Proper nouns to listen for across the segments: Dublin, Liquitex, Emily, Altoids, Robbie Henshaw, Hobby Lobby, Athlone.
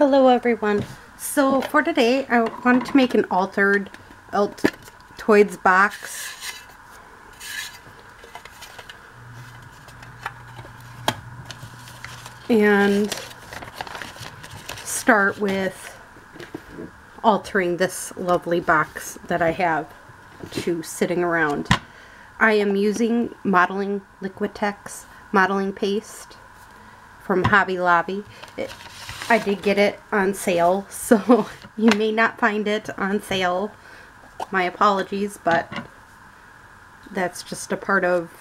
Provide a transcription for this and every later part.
Hello everyone. So for today I wanted to make an Altoids box. And start with altering this lovely box that I have to sitting around. I am using modeling Liquitex modeling paste from Hobby Lobby. I did get it on sale, so you may not find it on sale. My apologies, but that's just a part of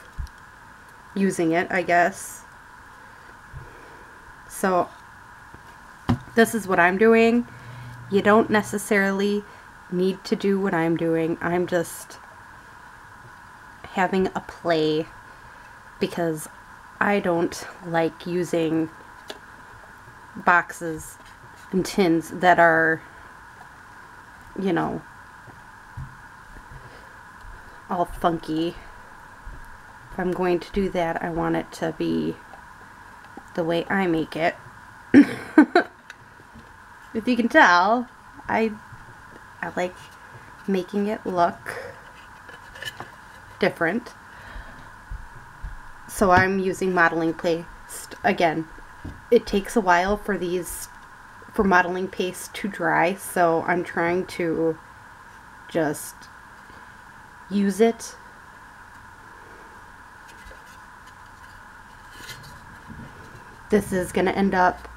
using it, I guess. So this is what I'm doing. You don't necessarily need to do what I'm doing. I'm just having a play because I don't like using boxes and tins that are, you know, all funky. If I'm going to do that, I want it to be the way I make it. If you can tell, I like making it look different. So I'm using modeling paste again. It takes a while for modeling paste to dry, so I'm trying to just use it. This is going to end up,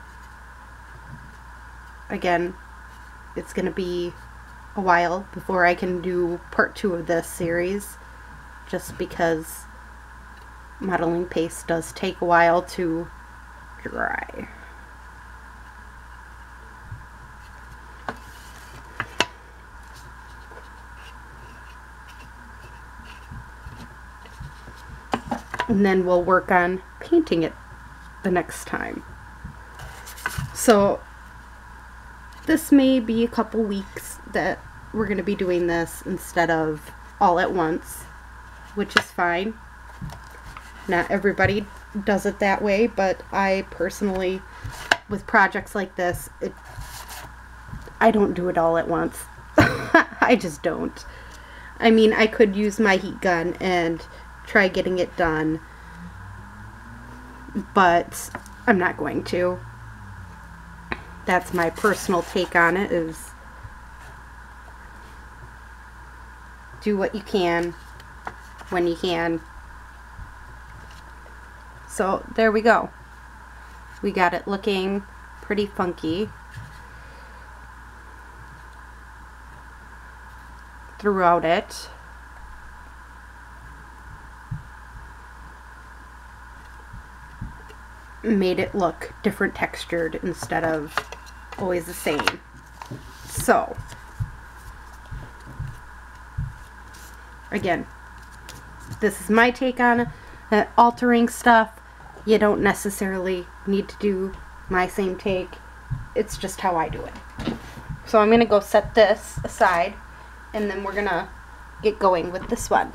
again, it's going to be a while before I can do part 2 of this series, just because modeling paste does take a while to dry. And then we'll work on painting it the next time. So this may be a couple weeks that we're going to be doing this instead of all at once, which is fine. Not everybody does it that way, but I personally, with projects like this, I don't do it all at once. I just don't. I mean, I could use my heat gun and try getting it done, but I'm not going to. That's my personal take on it, is do what you can when you can. So there we go. We got it looking pretty funky throughout it. Made it look different textured instead of always the same. So again, this is my take on altering stuff. You don't necessarily need to do my same take. It's just how I do it. So I'm going to go set this aside, and then we're going to get going with this one,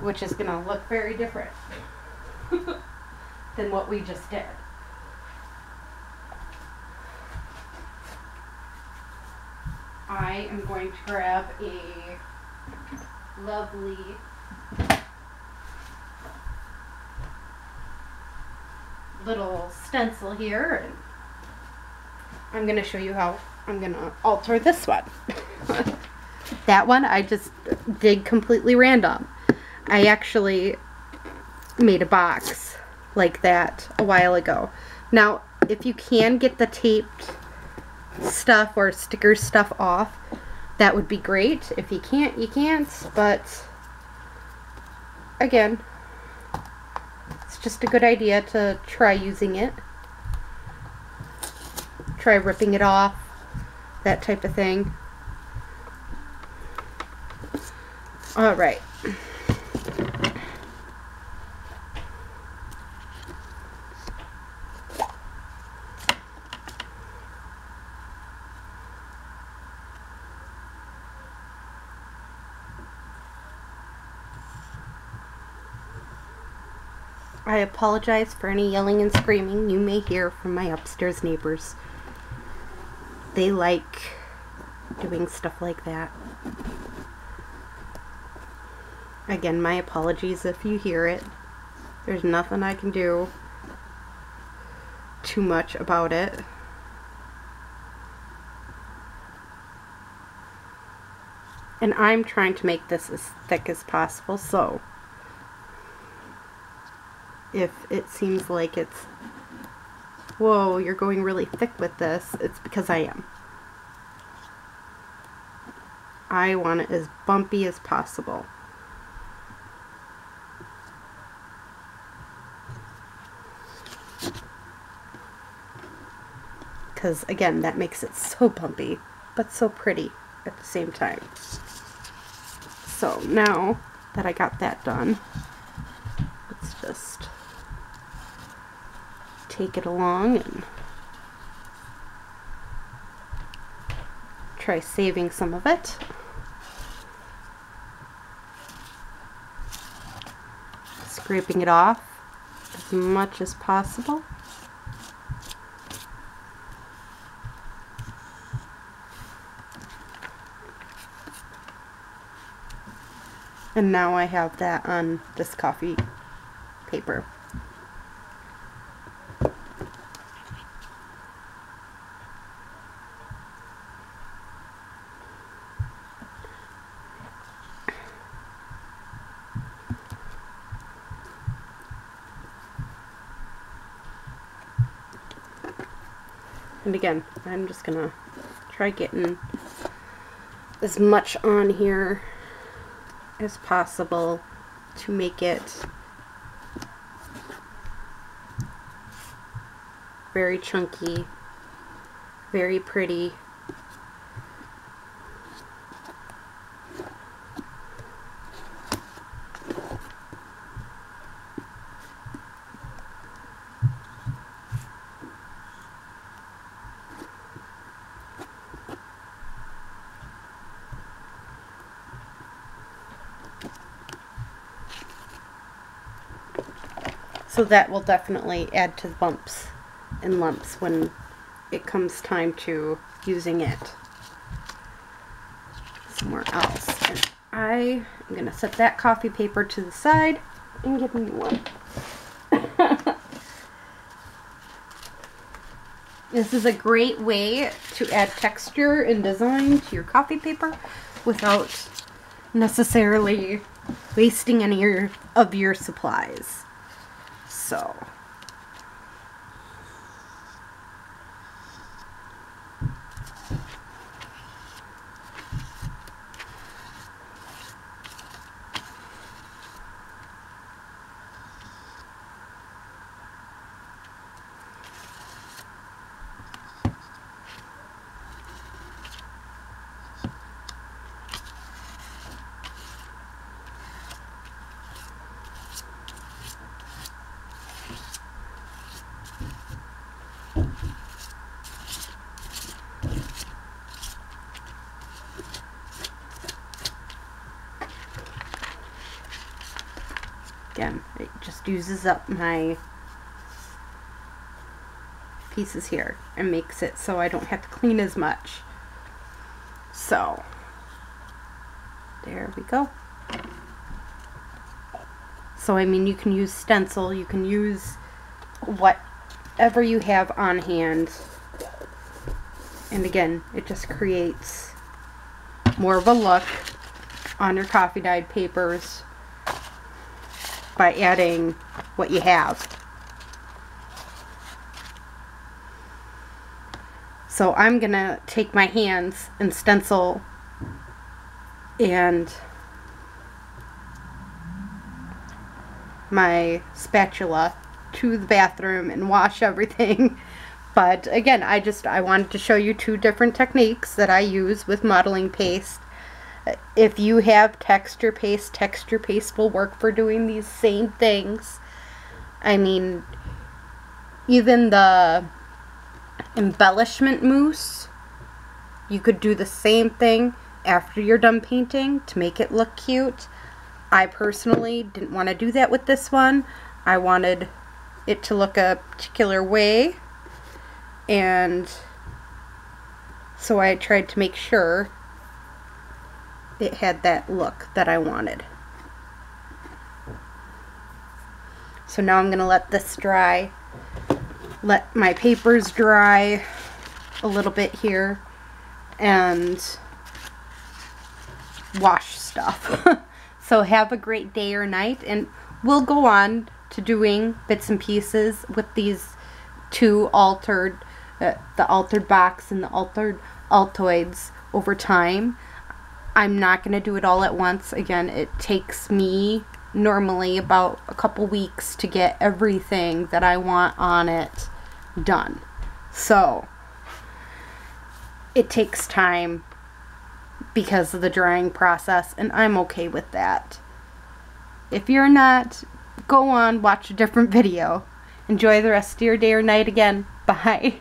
which is going to look very different than what we just did. I am going to grab a lovely little stencil here, and I'm going to show you how I'm going to alter this one. That one I just did completely random. I actually made a box like that a while ago. Now, if you can get the taped stuff or sticker stuff off, that would be great. If you can't, you can't, but again, it's just a good idea to try using it. Try ripping it off, that type of thing. Alright. I apologize for any yelling and screaming you may hear from my upstairs neighbors. they like doing stuff like that. Again, my apologies if you hear it. There's nothing I can do too much about it. And I'm trying to make this as thick as possible, so if it seems like it's, whoa, you're going really thick with this, it's because I am. I want it as bumpy as possible. Because again, that makes it so bumpy, but so pretty at the same time. So now that I got that done, let's just take it along and try saving some of it. Scraping it off as much as possible. And now I have that on this coffee paper. And again, I'm just gonna try getting as much on here as possible to make it very chunky, very pretty. So that will definitely add to the bumps and lumps when it comes time to using it somewhere else. And I am going to set that coffee paper to the side and get a new one. This is a great way to add texture and design to your coffee paper without necessarily wasting any of your supplies. So again, it just uses up my pieces here and makes it so I don't have to clean as much. So there we go. So I mean, you can use stencil, you can use whatever you have on hand, and again, it just creates more of a look on your coffee dyed papers by adding what you have. So I'm gonna take my hands and stencil and my spatula to the bathroom and wash everything. But again, I wanted to show you two different techniques that I use with modeling paste. If you have texture paste will work for doing these same things. I mean, even the embellishment mousse, you could do the same thing after you're done painting to make it look cute. I personally didn't want to do that with this one. I wanted it to look a particular way, and So I tried to make sure it had that look that I wanted. So now I'm going to let this dry, let my papers dry a little bit here, and wash stuff. So have a great day or night, and we'll go on to doing bits and pieces with these two altered, the altered box and the altered Altoids over time. I'm not going to do it all at once. Again, it takes me normally about a couple weeks to get everything that I want on it done. So it takes time because of the drying process, and I'm okay with that. If you're not, go on, watch a different video. Enjoy the rest of your day or night again. Bye.